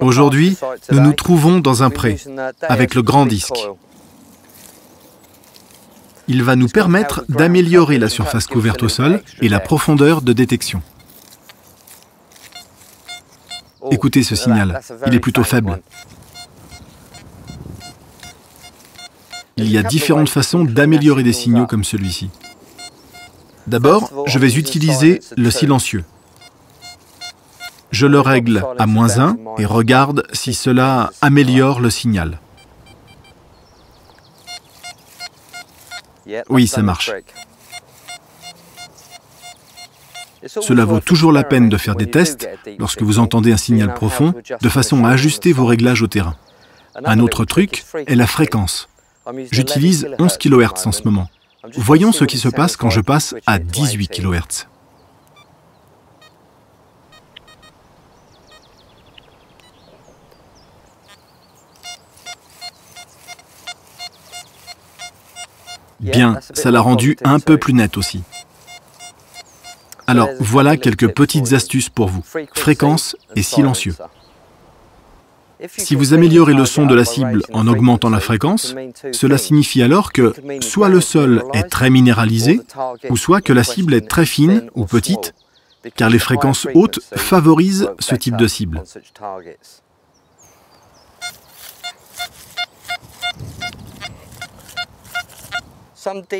Aujourd'hui, nous nous trouvons dans un pré, avec le grand disque. Il va nous permettre d'améliorer la surface couverte au sol et la profondeur de détection. Écoutez ce signal, il est plutôt faible. Il y a différentes façons d'améliorer des signaux comme celui-ci. D'abord, je vais utiliser le silencieux. Je le règle à -1 et regarde si cela améliore le signal. Oui, ça marche. Cela vaut toujours la peine de faire des tests, lorsque vous entendez un signal profond, de façon à ajuster vos réglages au terrain. Un autre truc est la fréquence. J'utilise 11 kHz en ce moment. Voyons ce qui se passe quand je passe à 18 kHz. Bien, ça l'a rendu un peu plus net aussi. Alors, voilà quelques petites astuces pour vous. Fréquence et silencieux. Si vous améliorez le son de la cible en augmentant la fréquence, cela signifie alors que soit le sol est très minéralisé, ou soit que la cible est très fine ou petite, car les fréquences hautes favorisent ce type de cible.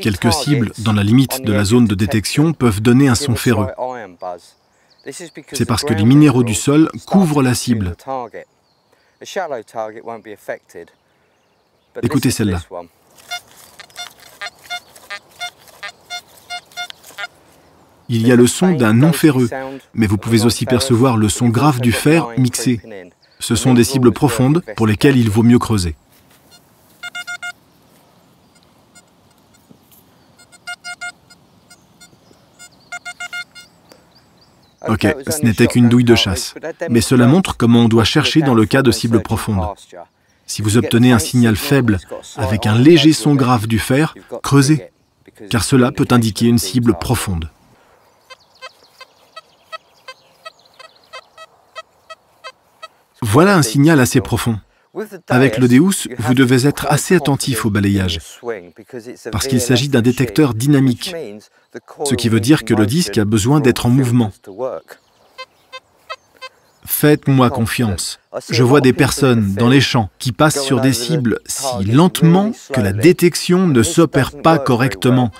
Quelques cibles dans la limite de la zone de détection peuvent donner un son ferreux. C'est parce que les minéraux du sol couvrent la cible. Écoutez celle-là. Il y a le son d'un non ferreux, mais vous pouvez aussi percevoir le son grave du fer mixé. Ce sont des cibles profondes pour lesquelles il vaut mieux creuser. Ok, ce n'était qu'une douille de chasse, mais cela montre comment on doit chercher dans le cas de cibles profondes. Si vous obtenez un signal faible avec un léger son grave du fer, creusez, car cela peut indiquer une cible profonde. Voilà un signal assez profond. Avec le DEUS, vous devez être assez attentif au balayage, parce qu'il s'agit d'un détecteur dynamique, ce qui veut dire que le disque a besoin d'être en mouvement. Faites-moi confiance. Je vois des personnes dans les champs qui passent sur des cibles si lentement que la détection ne s'opère pas correctement.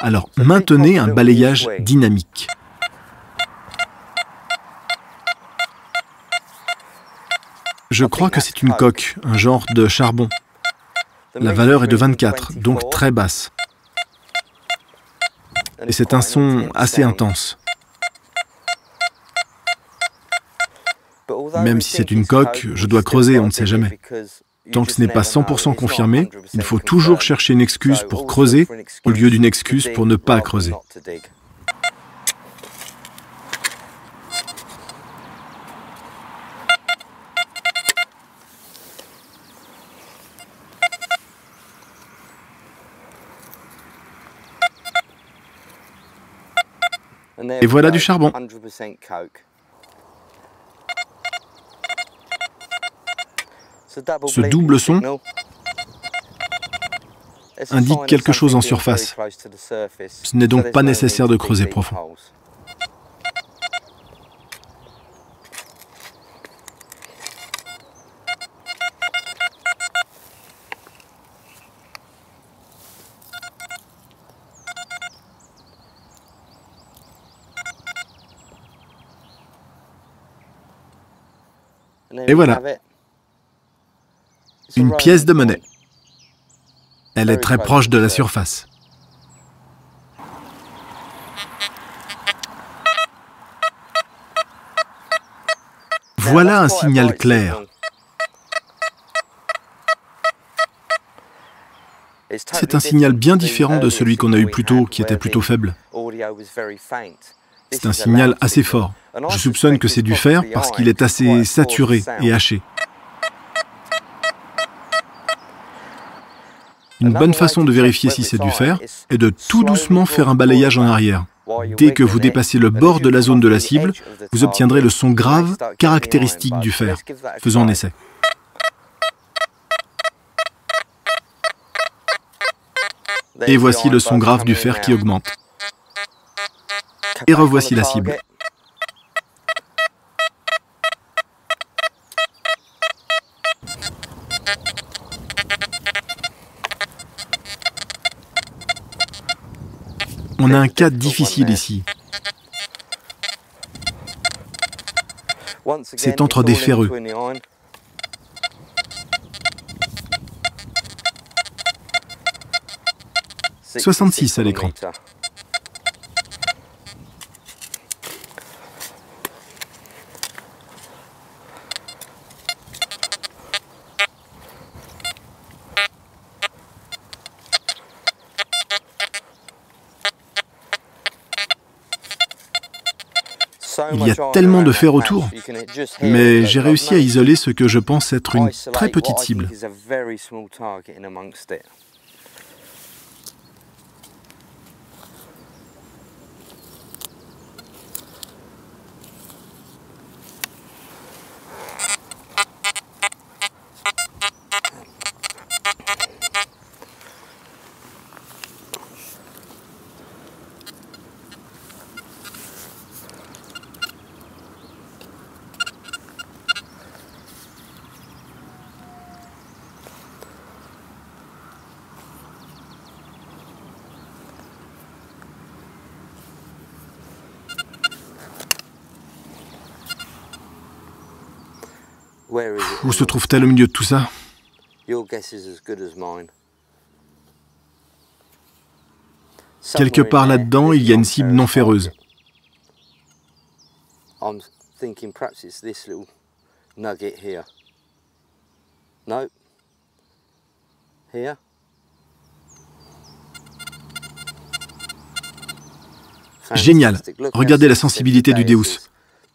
Alors maintenez un balayage dynamique. Je crois que c'est une coque, un genre de charbon. La valeur est de 24, donc très basse. Et c'est un son assez intense. Même si c'est une coque, je dois creuser, on ne sait jamais. Tant que ce n'est pas 100% confirmé, il faut toujours chercher une excuse pour creuser au lieu d'une excuse pour ne pas creuser. Et voilà du charbon. Ce double son indique quelque chose en surface. Ce n'est donc pas nécessaire de creuser profond. Et voilà, une pièce de monnaie. Elle est très proche de la surface. Voilà un signal clair. C'est un signal bien différent de celui qu'on a eu plus tôt, qui était plutôt faible. C'est un signal assez fort. Je soupçonne que c'est du fer parce qu'il est assez saturé et haché. Une bonne façon de vérifier si c'est du fer est de tout doucement faire un balayage en arrière. Dès que vous dépassez le bord de la zone de la cible, vous obtiendrez le son grave caractéristique du fer. Faisons un essai. Et voici le son grave du fer qui augmente. Et revoici la cible. On a un cas difficile ici. C'est entre des ferreux. « 66 » à l'écran. Il y a tellement de fer autour, mais j'ai réussi à isoler ce que je pense être une très petite cible. Où se trouve-t-elle au milieu de tout ça? Quelque part là-dedans, il y a une cible non ferreuse. Génial! Regardez la sensibilité du Deus.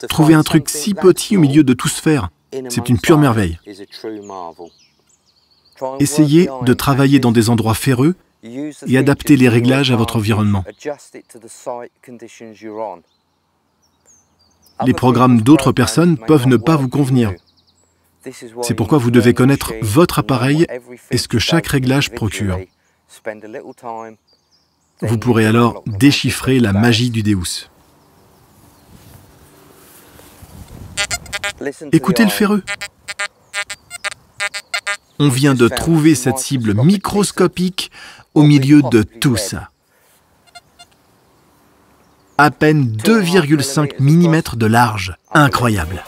Trouver un truc si petit au milieu de tout ce fer, c'est une pure merveille. Essayez de travailler dans des endroits ferreux et adaptez les réglages à votre environnement. Les programmes d'autres personnes peuvent ne pas vous convenir. C'est pourquoi vous devez connaître votre appareil et ce que chaque réglage procure. Vous pourrez alors déchiffrer la magie du Deus. Écoutez le ferreux. On vient de trouver cette cible microscopique au milieu de tout ça. À peine 2,5 mm de large. Incroyable.